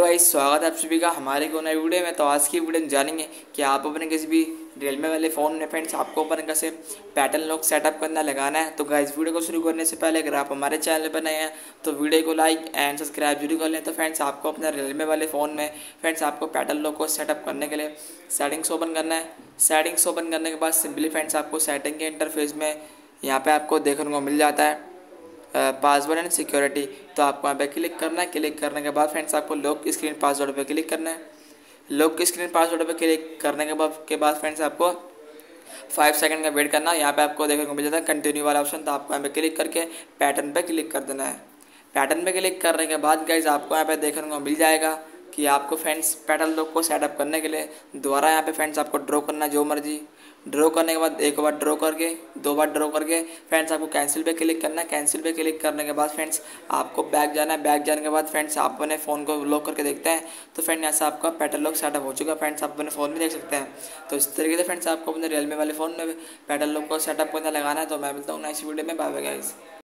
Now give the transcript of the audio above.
Hello भाई, स्वागत है आप सभी का हमारे को नए वीडियो में। तो आज की वीडियो में जानेंगे कि आप अपने किसी भी रियलमी वाले फ़ोन में फ्रेंड्स आपको अपन कैसे पैटर्न लॉक सेटअप करना लगाना है। तो गाइस वीडियो को शुरू करने से पहले अगर आप हमारे चैनल पर नए हैं तो वीडियो को लाइक एंड सब्सक्राइब जरूर कर लें। तो फ्रेंड्स आपको अपने रियलमी वाले फ़ोन में फ्रेंड्स आपको पैटर्न लॉक को सेटअप करने के लिए सेटिंग्स ओपन करना है। सेटिंग्स ओपन करने के बाद सिंपली फ्रेंड्स आपको सेटिंग के इंटरफेस में यहाँ पर आपको देखने को मिल जाता है पासवर्ड एंड सिक्योरिटी। तो आपको यहाँ पे क्लिक करना है। क्लिक करने के बाद फ्रेंड्स आपको लॉक स्क्रीन पासवर्ड पे क्लिक करना है। लॉक स्क्रीन पासवर्ड पे क्लिक करने के बाद फ्रेंड्स आपको 5 सेकंड का वेट करना है। यहाँ पे आपको देखने को मिल जाता है कंटिन्यू वाला ऑप्शन। तो आपको यहाँ पे क्लिक करके पैटर्न पे क्लिक कर देना है। पैटर्न पे क्लिक करने के बाद गाइज आपको यहाँ पे देखने को मिल जाएगा कि आपको फ्रेंड्स पैटर्न लॉक को सेटअप करने के लिए दोबारा यहाँ पे फ्रेंड्स आपको ड्रॉ करना जो मर्जी। ड्रॉ करने के बाद एक बार ड्रॉ करके, दो बार ड्रॉ करके फ्रेंड्स आपको कैंसिल पे क्लिक करना है। कैंसिल पे क्लिक करने के बाद फ्रेंड्स आपको बैक जाना है। बैक जाने के बाद फ्रेंड्स आप अपने फ़ोन को लॉक करके देखते हैं। तो फ्रेंड यहाँ से आपका पैटर्न लॉक सेटअप हो चुका है। फ्रेंड्स आप अपने फ़ोन में देख सकते हैं। तो इस तरीके से फ्रेंड्स आपको अपने रियलमी वाले फ़ोन में पैटर्न लॉक को सेटअप करना लगाना है। तो मैं मिलता हूँ नेक्स्ट वीडियो में। Bye bye guys.